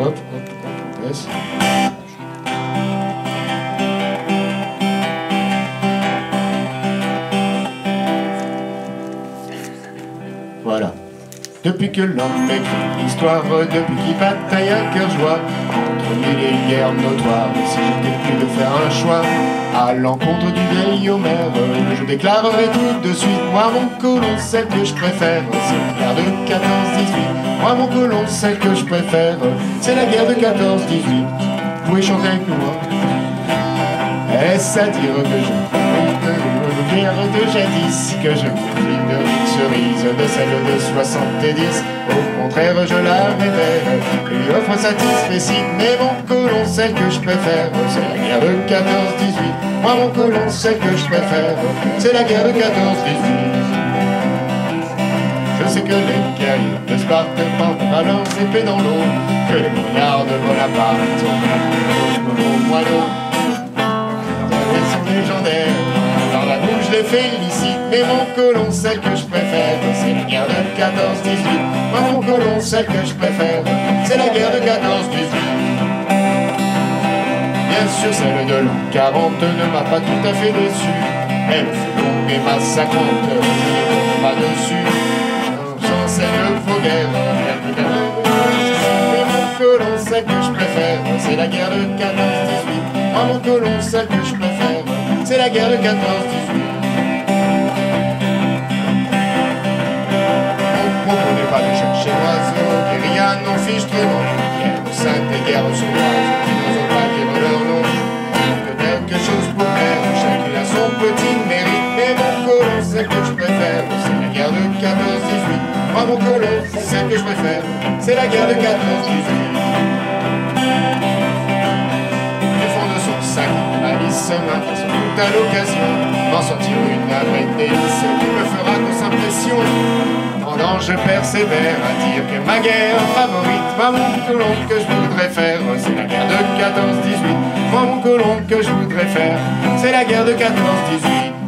Hop, hop, yes. Voilà. Depuis que l'homme écrit l'histoire, depuis qu'il bataille à cœur joie, contre mille guerres notoires, si j'étais plus de faire un choix, à l'encontre du vieil Homère, je déclarerai tout de suite, moi mon colon, celle que je préfère, c'est la guerre de 14-18. Moi mon colon, celle que je préfère, c'est la guerre de 14-18. Vous pouvez chanter avec nous, hein. Est-ce à dire que je guerre de jadis, que je confie de cerise de celle de 70? Au contraire, je la révère et lui offre satisfecit. Mais mon colon, celle que je préfère, c'est la guerre de 14-18. Moi, mon colon, celle que je préfère, c'est la guerre de 14-18. Je sais que les guerriers de Sparte pendent leurs épées dans l'eau, que les monards de Bonaparte ont moins d'eau. Ils sont légendaires. Je les félicite, mais mon colon, celle que je préfère, c'est la guerre de 14-18. Moi, mon colon, celle que je préfère, c'est la guerre de 14-18. Bien sûr, celle de l'an 40 ne m'a pas tout à fait déçu. Elle fut longue et massacrante, je ne pas dessus. Sans celle de Fauguerre, mais mon colon, celle que je préfère, c'est la guerre de 14-18. Moi, mon colon, celle que je préfère, c'est la guerre de 14-18. Comprenez pas de chercher l'oiseau, guérilla n'en fiche trop long. Guerre aux saintes et guerre aux sauvages, qui n'osent pas dire leur nom. Peut-être quelque chose pour plaire, chacune a son petit mérite. Mais mon colon, celle que je préfère, c'est la guerre de 14-18. Moi mon colon, celle que je préfère, c'est la guerre de 14-18. Le fond de son sac, Alice se maintient à l'occasion d'en sortir une après délice qui me fera grosse impression. Pendant je persévère à dire que ma guerre favorite, moi mon colon que je voudrais faire, c'est la guerre de 14-18. Moi mon colon que je voudrais faire, c'est la guerre de 14-18.